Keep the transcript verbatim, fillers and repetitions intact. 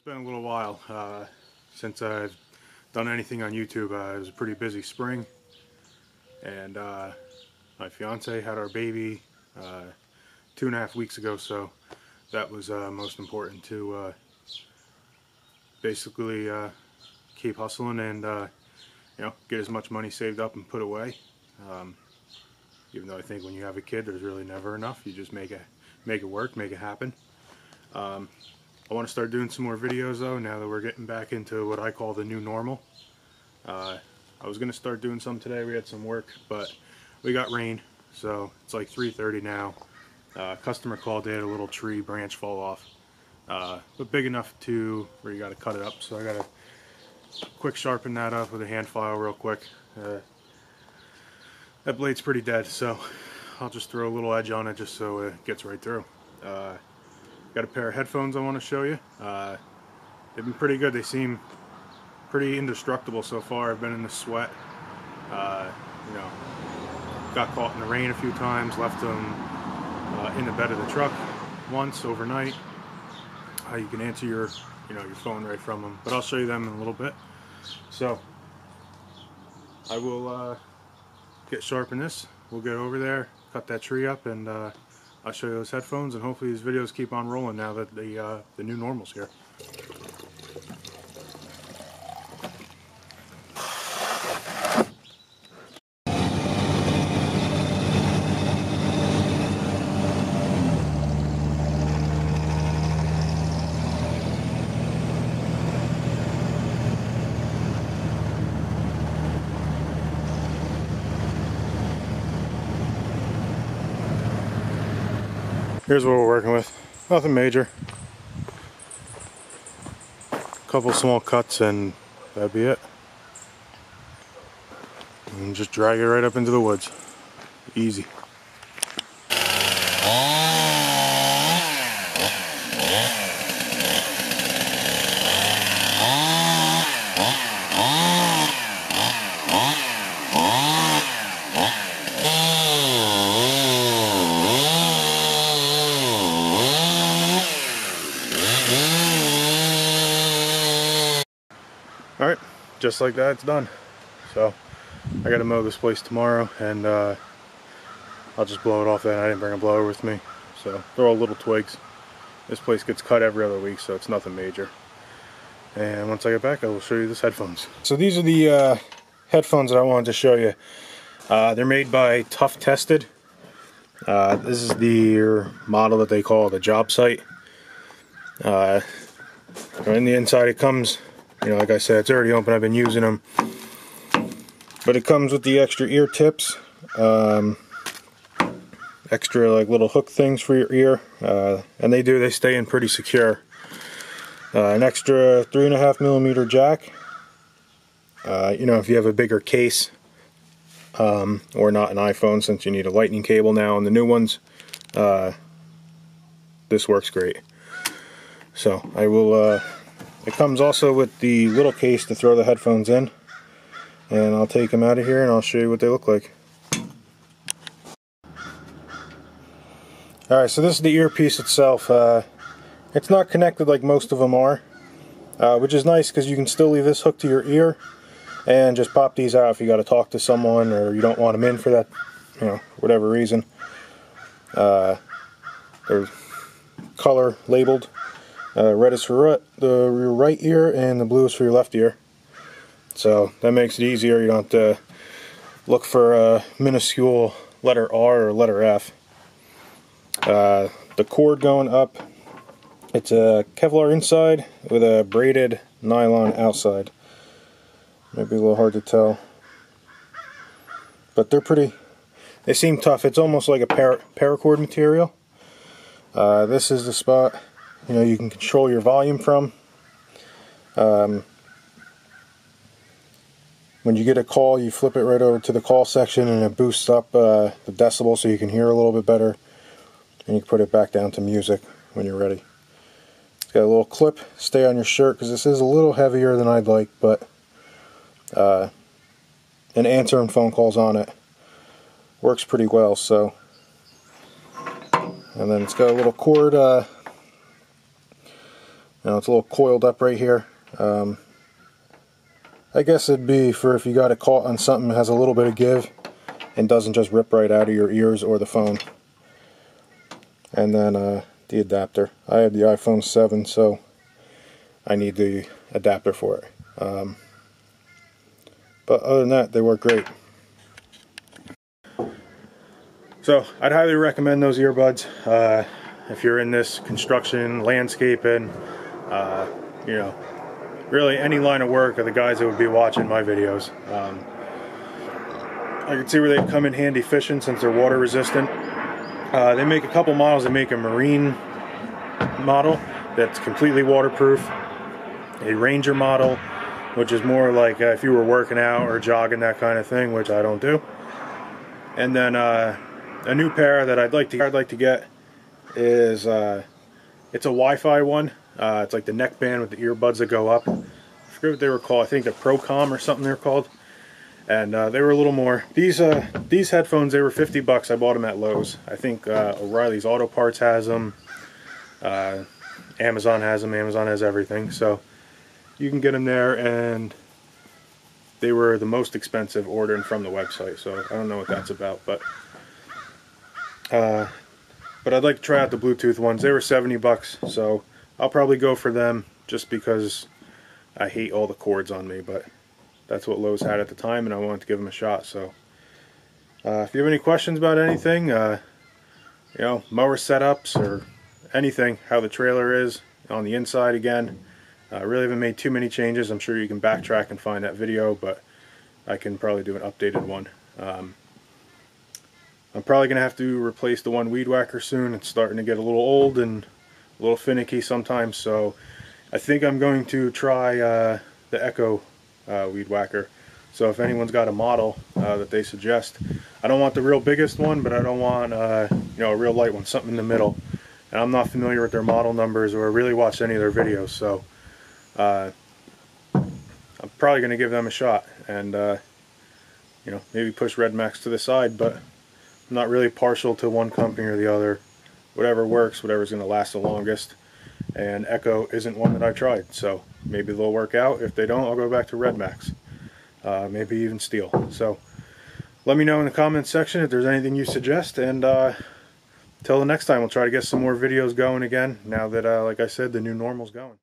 It's been a little while uh, since I've done anything on YouTube. Uh, it was a pretty busy spring, and uh, my fiance had our baby uh, two and a half weeks ago, so that was uh, most important to uh, basically uh, keep hustling and uh, you know, get as much money saved up and put away. Um, even though I think when you have a kid, there's really never enough. You just make it, make it work, make it happen. Um, I want to start doing some more videos though, now that we're getting back into what I call the new normal. Uh, I was going to start doing some today. We had some work, but we got rain, so it's like three thirty now. Uh, customer called in, a little tree branch fall off, uh, but big enough to where you got to cut it up. So I got to quick sharpen that up with a hand file real quick. Uh, that blade's pretty dead, so I'll just throw a little edge on it just so it gets right through. Uh, Got a pair of headphones I want to show you. Uh, they've been pretty good. They seem pretty indestructible so far. I've been in the sweat. Uh, you know, got caught in the rain a few times. Left them uh, in the bed of the truck once overnight. Uh, you can answer your, you know, your phone right from them. But I'll show you them in a little bit. So I will uh, get sharp in this. We'll get over there, cut that tree up, and. Uh, I'll show you those headphones, and hopefully these videos keep on rolling now that the uh, the new normal's here. Here's what we're working with. Nothing major. A couple small cuts and that'd be it. And just drag it right up into the woods. Easy. Alright, just like that, it's done. So, I gotta mow this place tomorrow, and uh, I'll just blow it off then. I didn't bring a blower with me, so they're all little twigs. This place gets cut every other week, so it's nothing major. And once I get back, I will show you these headphones. So these are the uh, headphones that I wanted to show you. Uh, they're made by Tuff Tested. Uh, this is the model that they call the job site. Uh, on the inside it comes, you know, like I said, it's already open. I've been using them, but it comes with the extra ear tips, um, extra like little hook things for your ear, uh, and they do. They stay in pretty secure. Uh, an extra three and a half millimeter jack. Uh, you know, if you have a bigger case, um, or not an iPhone, since you need a lightning cable now on the new ones, uh, this works great. So I will. Uh, It comes also with the little case to throw the headphones in, and I'll take them out of here and I'll show you what they look like. Alright, so this is the earpiece itself. Uh, it's not connected like most of them are, uh, which is nice because you can still leave this hooked to your ear and just pop these out if you got to talk to someone or you don't want them in for that, you know, whatever reason. Uh, they're color labeled. Uh, red is for right, the, your right ear, and the blue is for your left ear. So that makes it easier. You don't have to look for a minuscule letter R or letter F. Uh, the cord going up, it's a Kevlar inside with a braided nylon outside. Might be a little hard to tell, but they're pretty. They seem tough. It's almost like a par paracord material. Uh, this is the spot. You know, you can control your volume from. Um, when you get a call, you flip it right over to the call section, and it boosts up uh, the decibel so you can hear a little bit better. And you can put it back down to music when you're ready. It's got a little clip, stay on your shirt, because this is a little heavier than I'd like, but uh, and answering phone calls on it works pretty well. So, and then it's got a little cord. Uh, Now it's a little coiled up right here. Um, I guess it'd be for if you got it caught on something that has a little bit of give and doesn't just rip right out of your ears or the phone. And then uh, the adapter. I have the iPhone seven, so I need the adapter for it. Um, but other than that, they work great. So I'd highly recommend those earbuds uh, if you're in this construction, landscaping, uh, you know, really any line of work, are the guys that would be watching my videos. Um, I can see where they've come in handy fishing since they're water resistant. Uh, they make a couple models. They make a marine model that's completely waterproof, a Ranger model, which is more like uh, if you were working out or jogging, that kind of thing, which I don't do. And then uh, a new pair that I'd like to I'd like to get is uh, it's a Wi-Fi one. Uh, it's like the neckband with the earbuds that go up. I forget what they were called. I think the Procom or something they're called. And uh, they were a little more. These uh, these headphones, they were fifty bucks. I bought them at Lowe's. I think uh, O'Reilly's Auto Parts has them. Uh, Amazon has them. Amazon has everything. So you can get them there, and they were the most expensive ordering from the website. So I don't know what that's about, but uh, but I'd like to try out the Bluetooth ones. They were seventy bucks. So I'll probably go for them just because I hate all the cords on me, but that's what Lowe's had at the time, and I wanted to give them a shot. So uh, if you have any questions about anything, uh, you know, mower setups or anything, how the trailer is on the inside again, I uh, really haven't made too many changes. I'm sure you can backtrack and find that video, but I can probably do an updated one. Um, I'm probably going to have to replace the one weed whacker soon. It's starting to get a little old and a little finicky sometimes, so I think I'm going to try uh, the Echo Uh, weed whacker. So if anyone's got a model uh, that they suggest, I don't want the real biggest one, but I don't want uh, you know, a real light one, something in the middle. And I'm not familiar with their model numbers or really watched any of their videos, so uh, I'm probably going to give them a shot, and uh, you know, maybe push Red Max to the side. But I'm not really partial to one company or the other. Whatever works, whatever's going to last the longest. And Echo isn't one that I tried, so maybe they'll work out. If they don't, I'll go back to Red Max, uh, maybe even Steel. So let me know in the comments section if there's anything you suggest, and uh, till the next time, we'll try to get some more videos going again now that, uh, like I said, the new normal's going.